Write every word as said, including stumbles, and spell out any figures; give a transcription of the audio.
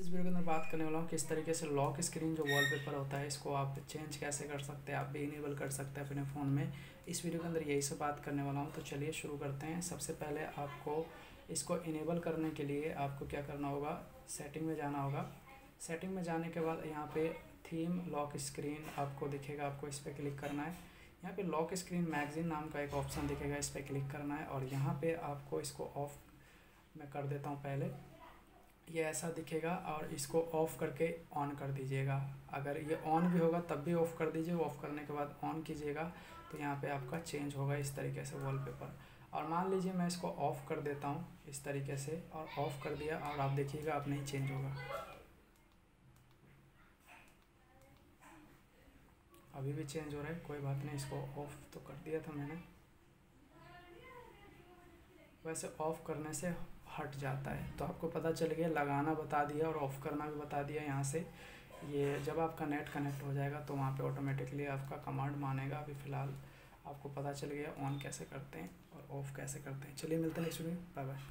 इस वीडियो के अंदर बात करने वाला हूँ किस तरीके से लॉक स्क्रीन जो वॉलपेपर होता है इसको आप चेंज कैसे कर सकते हैं, आप भी इनेबल कर सकते हैं अपने फ़ोन में। इस वीडियो के अंदर यही सब बात करने वाला हूँ, तो चलिए शुरू करते हैं। सबसे पहले आपको इसको इनेबल करने के लिए आपको क्या करना होगा, सेटिंग में जाना होगा। सेटिंग में जाने के बाद यहाँ पर थीम लॉक स्क्रीन आपको दिखेगा, आपको इस पर क्लिक करना है। यहाँ पर लॉक स्क्रीन मैगजीन नाम का एक ऑप्शन दिखेगा, इस पर क्लिक करना है। और यहाँ पर आपको इसको ऑफ मैं कर देता हूँ, पहले ये ऐसा दिखेगा, और इसको ऑफ़ करके ऑन कर दीजिएगा। अगर ये ऑन भी होगा तब भी ऑफ़ कर दीजिए, ऑफ़ करने के बाद ऑन कीजिएगा तो यहाँ पे आपका चेंज होगा इस तरीके से वॉलपेपर। और मान लीजिए मैं इसको ऑफ़ कर देता हूँ इस तरीके से, और ऑफ़ कर दिया, और आप देखिएगा आप नहीं चेंज होगा, अभी भी चेंज हो रहा है, कोई बात नहीं। इसको ऑफ़ तो कर दिया था मैंने, वैसे ऑफ़ करने से हट जाता है। तो आपको पता चल गया, लगाना बता दिया और ऑफ़ करना भी बता दिया। यहाँ से ये जब आपका नेट कनेक्ट हो जाएगा तो वहाँ पे ऑटोमेटिकली आपका कमांड मानेगा। अभी फ़िलहाल आपको पता चल गया ऑन कैसे करते हैं और ऑफ़ कैसे करते हैं। चलिए मिलते हैं नेक्स्ट वीडियो में, बाय बाय।